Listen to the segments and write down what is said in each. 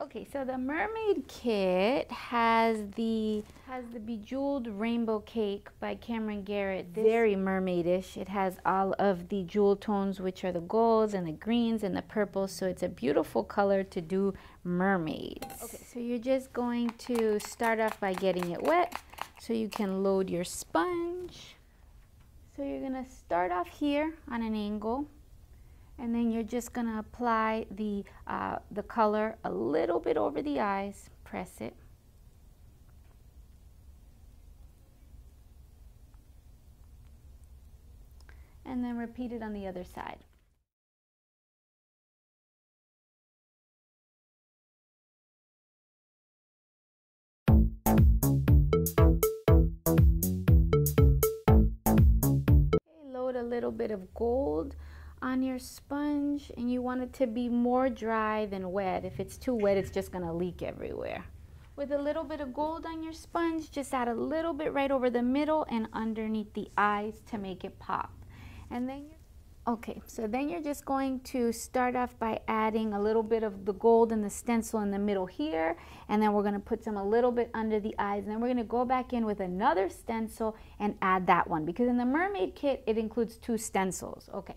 Okay, so the mermaid kit has the Bejeweled Rainbow Cake by Cameron Garrett. This very mermaidish. It has all of the jewel tones, which are the golds and the greens and the purples, so it's a beautiful color to do mermaids. Okay, so you're just going to start off by getting it wet so you can load your sponge. So you're gonna start off here on an angle, and then you're just going to apply the color a little bit over the eyes. Press it. And then repeat it on the other side. Okay, load a little bit of gold on your sponge, and you want it to be more dry than wet. If it's too wet, it's just gonna leak everywhere. With a little bit of gold on your sponge, just add a little bit right over the middle and underneath the eyes to make it pop. And then you're just going to start off by adding a little bit of the gold and the stencil in the middle here, and then we're gonna put some a little bit under the eyes, and then we're gonna go back in with another stencil and add that one, because in the mermaid kit, it includes 2 stencils. Okay.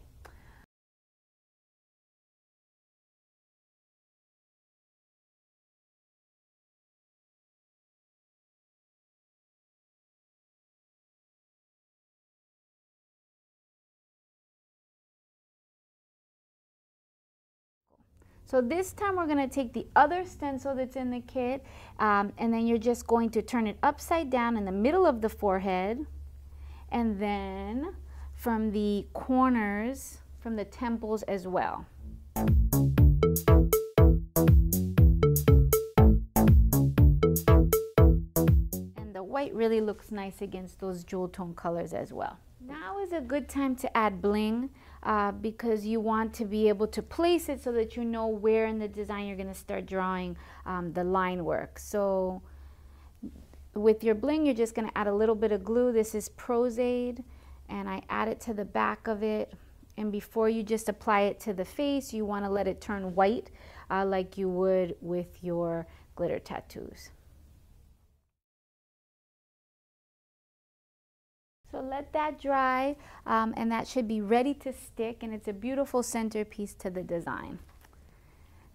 So this time we're going to take the other stencil that's in the kit, and then you're just going to turn it upside down in the middle of the forehead, and then from the corners, from the temples as well. And the white really looks nice against those jewel tone colors as well. Now is a good time to add bling, because you want to be able to place it so that you know where in the design you're going to start drawing the line work. So with your bling, you're just going to add a little bit of glue. This is Pros-Aid, and I add it to the back of it. And before you just apply it to the face, you want to let it turn white like you would with your glitter tattoos. So let that dry, and that should be ready to stick, and it's a beautiful centerpiece to the design.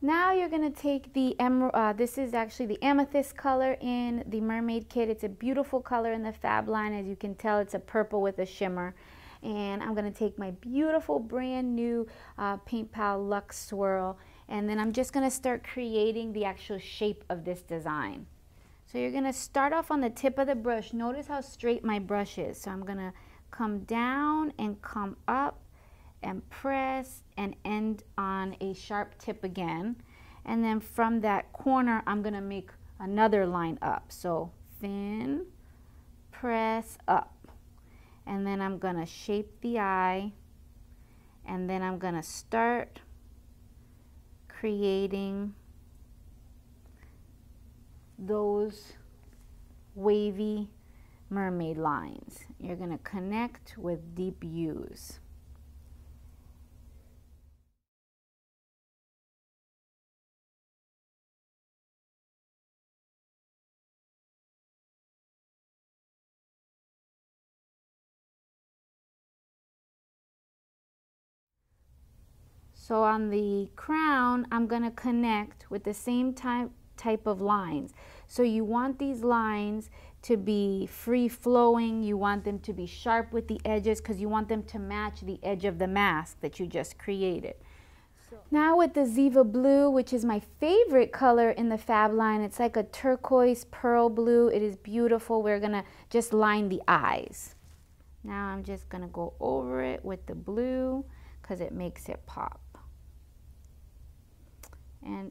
Now you're going to take the emerald, this is actually the amethyst color in the mermaid kit. It's a beautiful color in the fab line. As you can tell, it's a purple with a shimmer. And I'm going to take my beautiful brand new Paint Pal Luxe Swirl, and then I'm just going to start creating the actual shape of this design. So you're going to start off on the tip of the brush. Notice how straight my brush is. So I'm going to come down and come up and press and end on a sharp tip again. And then from that corner, I'm going to make another line up. So thin, press up. And then I'm going to shape the eye. And then I'm going to start creating those wavy mermaid lines. You're going to connect with deep U's. So on the crown, I'm going to connect with the same type of lines. So you want these lines to be free-flowing. You want them to be sharp with the edges, because you want them to match the edge of the mask that you just created. So now with the Ziva Blue, which is my favorite color in the fab line, it's like a turquoise pearl blue. It is beautiful. We're gonna just line the eyes. Now I'm just gonna go over it with the blue because it makes it pop. And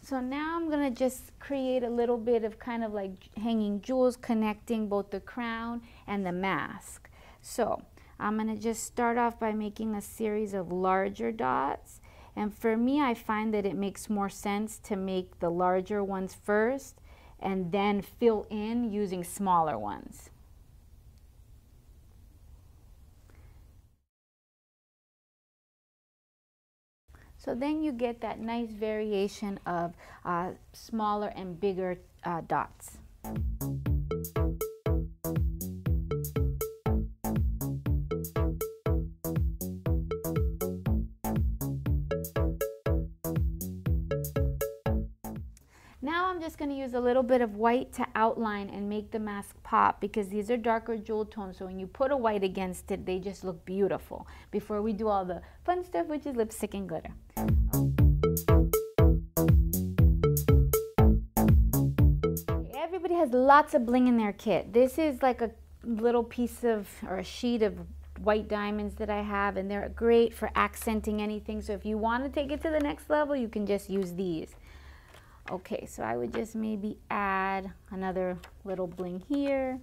so now I'm going to just create a little bit of kind of like hanging jewels, connecting both the crown and the mask. So I'm going to just start off by making a series of larger dots. And for me, I find that it makes more sense to make the larger ones first and then fill in using smaller ones. So then you get that nice variation of smaller and bigger dots. Now I'm just going to use a little bit of white to outline and make the mask pop, because these are darker jewel tones, so when you put a white against it, they just look beautiful before we do all the fun stuff, which is lipstick and glitter. Everybody has lots of bling in their kit. This is like a little piece of, or a sheet of white diamonds that I have, and they're great for accenting anything, so if you want to take it to the next level, you can just use these. Okay, so I would just maybe add another little bling here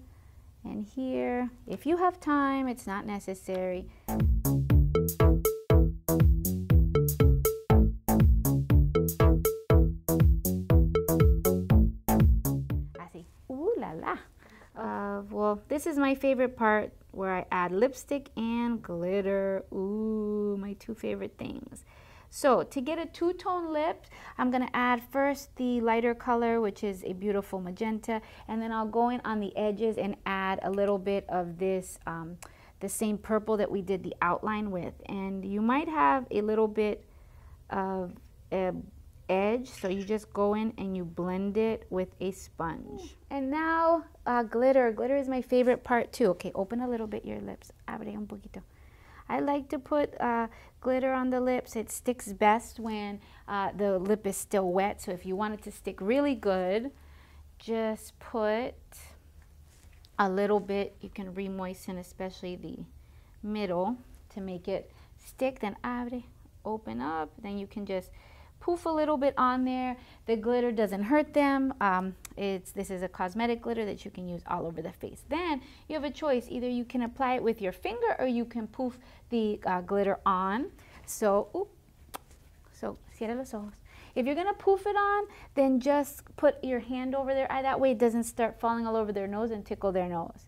and here. If you have time, it's not necessary. Así, ooh la la. Well, this is my favorite part where I add lipstick and glitter. Ooh, my two favorite things. So to get a two-tone lip, I'm going to add first the lighter color, which is a beautiful magenta, and then I'll go in on the edges and add a little bit of this, the same purple that we did the outline with. And you might have a little bit of an edge, so you just go in and you blend it with a sponge. And now glitter. Glitter is my favorite part too. Okay, open a little bit your lips. Abre un poquito. I like to put glitter on the lips. It sticks best when the lip is still wet. So if you want it to stick really good, just put a little bit. You can re-moisten especially the middle to make it stick. Then abre, open up. Then you can just poof a little bit on there. The glitter doesn't hurt them. This is a cosmetic glitter that you can use all over the face. Then you have a choice. Either you can apply it with your finger, or you can poof the glitter on. So, so cierra los ojos. If you're gonna poof it on, then just put your hand over their eye. That way it doesn't start falling all over their nose and tickle their nose.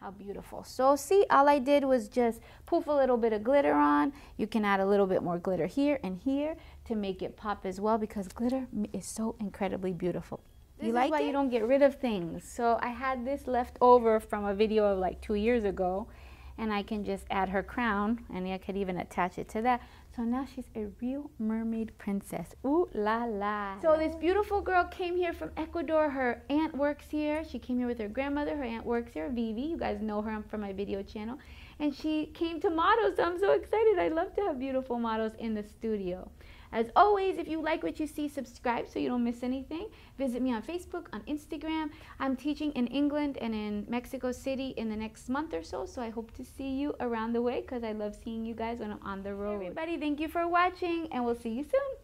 How beautiful. So see, all I did was just poof a little bit of glitter on. You can add a little bit more glitter here and here to make it pop as well, because glitter is so incredibly beautiful. You like why you don't get rid of things. So I had this left over from a video of like 2 years ago, and I can just add her crown, and I could even attach it to that. So now she's a real mermaid princess. Ooh la la. So this beautiful girl came here from Ecuador. Her aunt works here. She came here with her grandmother. Her aunt works here, Vivi. You guys know her from my video channel. And she came to model, so I'm so excited. I love to have beautiful models in the studio. As always, if you like what you see, subscribe so you don't miss anything. Visit me on Facebook, on Instagram. I'm teaching in England and in Mexico City in the next month or so, so I hope to see you around the way, because I love seeing you guys when I'm on the road. Hey everybody, thank you for watching, and we'll see you soon.